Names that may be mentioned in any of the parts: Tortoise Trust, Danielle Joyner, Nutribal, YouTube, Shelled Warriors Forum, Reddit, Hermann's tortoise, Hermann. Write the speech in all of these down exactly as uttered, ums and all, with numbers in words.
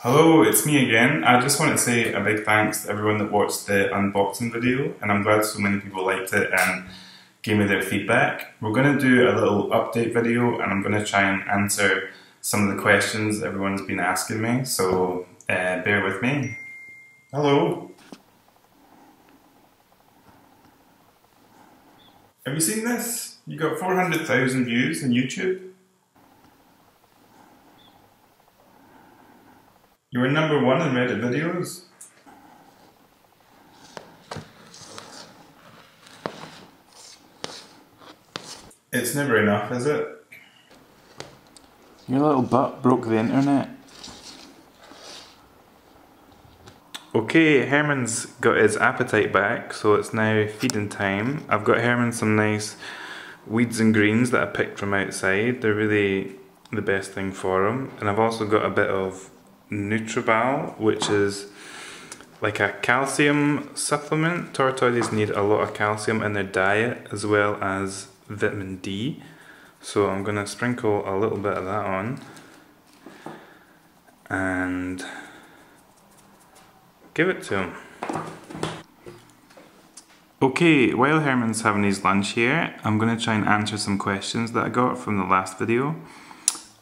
Hello, it's me again. I just want to say a big thanks to everyone that watched the unboxing video, and I'm glad so many people liked it and gave me their feedback. We're going to do a little update video and I'm going to try and answer some of the questions everyone's been asking me, so uh, bear with me. Hello. Have you seen this? You got four hundred thousand views on YouTube. You were number one in Reddit videos. It's never enough, is it? Your little butt broke the internet. Okay, Herman's got his appetite back, so it's now feeding time. I've got Herman some nice weeds and greens that I picked from outside. They're really the best thing for him. And I've also got a bit of Nutribal, which is like a calcium supplement. Tortoises need a lot of calcium in their diet as well as vitamin D, so I'm going to sprinkle a little bit of that on and give it to him. Okay, while Herman's having his lunch here, I'm going to try and answer some questions that I got from the last video.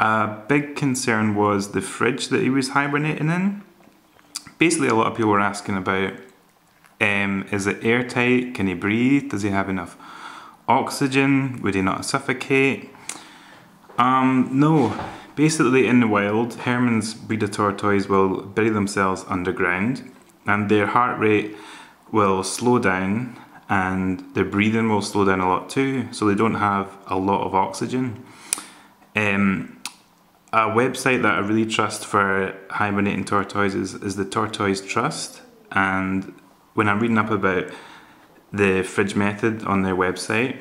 A big concern was the fridge that he was hibernating in. Basically, a lot of people were asking about, um, is it airtight? Can he breathe? Does he have enough oxygen? Would he not suffocate? Um, no. Basically, in the wild, Herman's breed of tortoise will bury themselves underground, and their heart rate will slow down, and their breathing will slow down a lot too, so they don't have a lot of oxygen. Um, A website that I really trust for hibernating tortoises is the Tortoise Trust, and when I'm reading up about the fridge method on their website,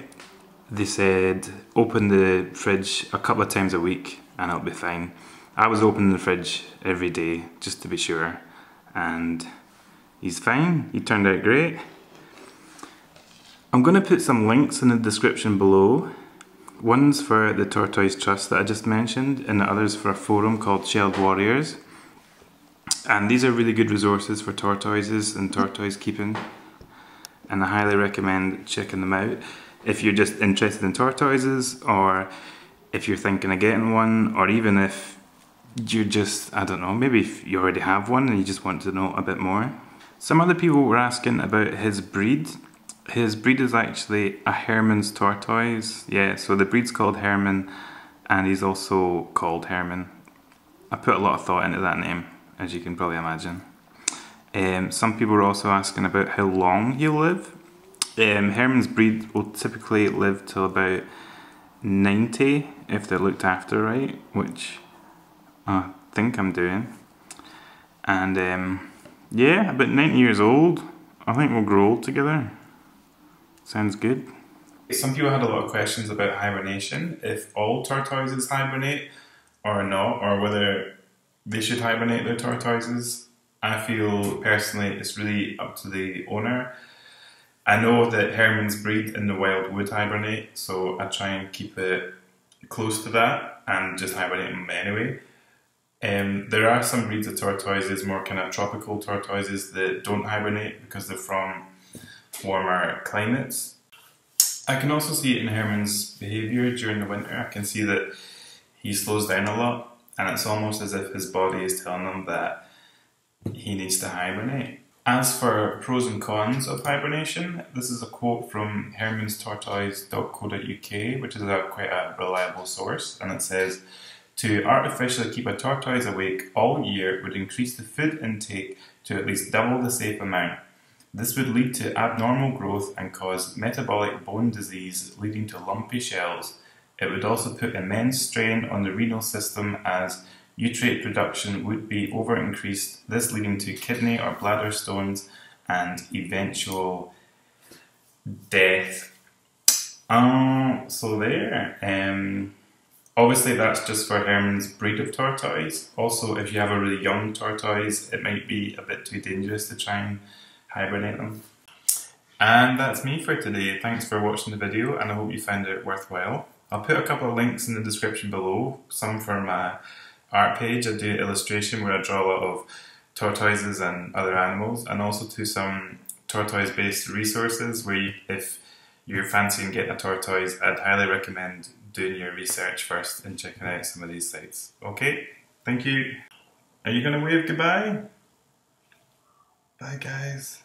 they said open the fridge a couple of times a week and it'll be fine. I was opening the fridge every day just to be sure, and he's fine. He turned out great. I'm going to put some links in the description below. One's for the Tortoise Trust that I just mentioned, and the other's for a forum called Shelled Warriors. And these are really good resources for tortoises and tortoise keeping, and I highly recommend checking them out if you're just interested in tortoises, or if you're thinking of getting one, or even if you're just, I don't know, maybe if you already have one and you just want to know a bit more. Some other people were asking about his breed. His breed is actually a Hermann's tortoise. Yeah, so the breed's called Hermann, and he's also called Herman. I put a lot of thought into that name, as you can probably imagine. Um, some people were also asking about how long he'll live. Um, Hermann's breed will typically live till about ninety if they're looked after right, which I think I'm doing. And um, yeah, about ninety years old. I think we'll grow old together. Sounds good. Some people had a lot of questions about hibernation, if all tortoises hibernate or not, or whether they should hibernate their tortoises. I feel personally it's really up to the owner. I know that Herman's breed in the wild would hibernate, so I try and keep it close to that and just hibernate them anyway. Um, there are some breeds of tortoises, more kind of tropical tortoises, that don't hibernate because they're from warmer climates. I can also see it in Herman's behaviour during the winter. I can see that he slows down a lot, and it's almost as if his body is telling him that he needs to hibernate. As for pros and cons of hibernation, this is a quote from hermans tortoise dot co dot U K, which is a, quite a reliable source, and it says, "To artificially keep a tortoise awake all year would increase the food intake to at least double the safe amount. This would lead to abnormal growth and cause metabolic bone disease, leading to lumpy shells. It would also put immense strain on the renal system, as nutrient production would be over-increased, this leading to kidney or bladder stones and eventual death." Um, so there. Um, obviously that's just for Herman's breed of tortoise. Also, if you have a really young tortoise, it might be a bit too dangerous to try and hibernate them. And that's me for today. Thanks for watching the video, and I hope you found it worthwhile. I'll put a couple of links in the description below, some for my art page, I do an illustration where I draw a lot of tortoises and other animals, and also to some tortoise-based resources where you, if you're fancying getting a tortoise, I'd highly recommend doing your research first and checking out some of these sites. Okay, thank you. Are you going to wave goodbye? Bye guys.